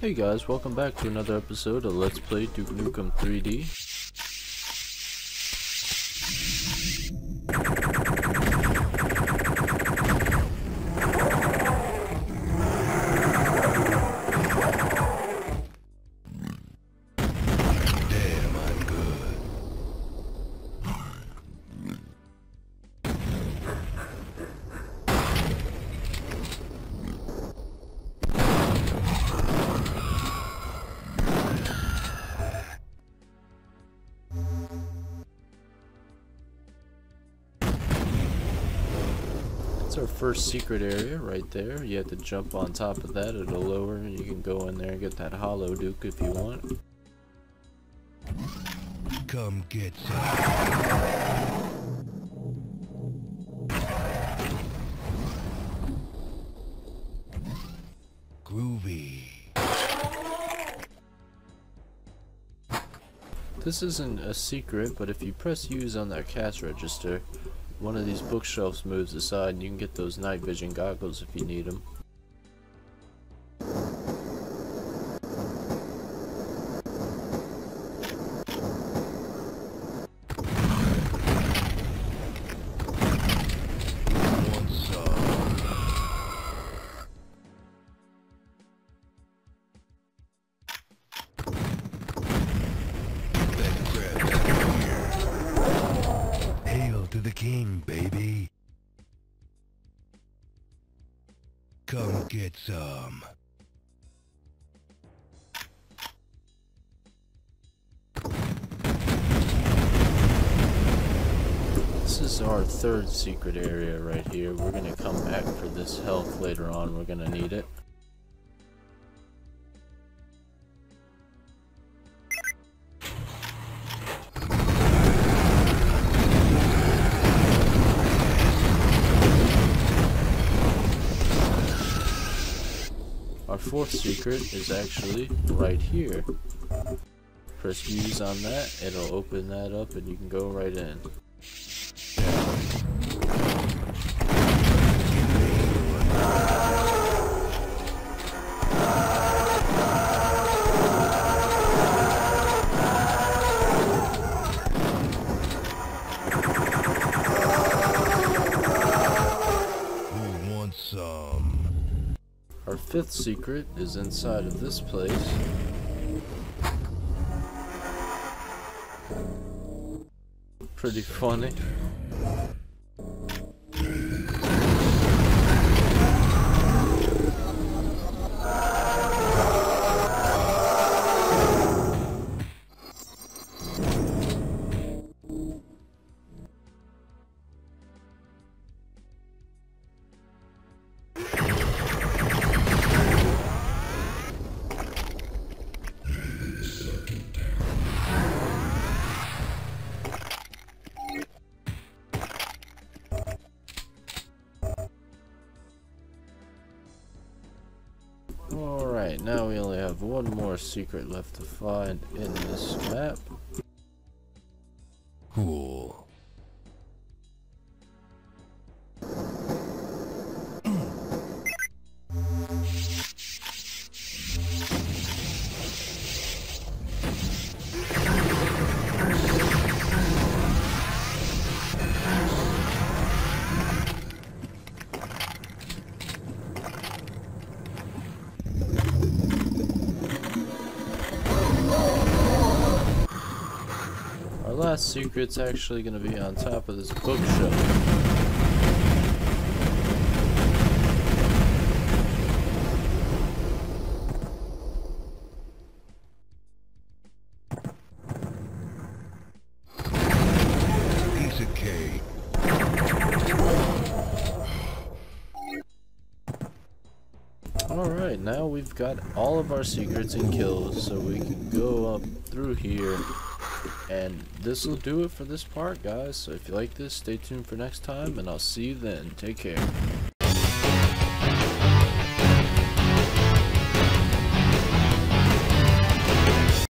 Hey guys, welcome back to another episode of Let's Play Duke Nukem 3D. Damn, I'm good. That's our first secret area right there. You have to jump on top of that, it'll lower, and you can go in there and get that Holo Duke if you want. Come get that. Groovy. This isn't a secret, but if you press use on that cash register, one of these bookshelves moves aside and you can get those night vision goggles if you need them. The king, baby. Come get some. This is our third secret area right here. We're gonna come back for this health later on. We're gonna need it. Our fourth secret is actually right here. Press use on that, it'll open that up and you can go right in. Who wants some? Our fifth secret is inside of this place. Pretty funny. Alright, now we only have one more secret left to find in this map. Cool. Last secret's actually going to be on top of this bookshelf. Piece of cake. Alright, now we've got all of our secrets and kills, so we can go up through here. And this will do it for this part, guys. So if you like this, stay tuned for next time, and I'll see you then. Take care.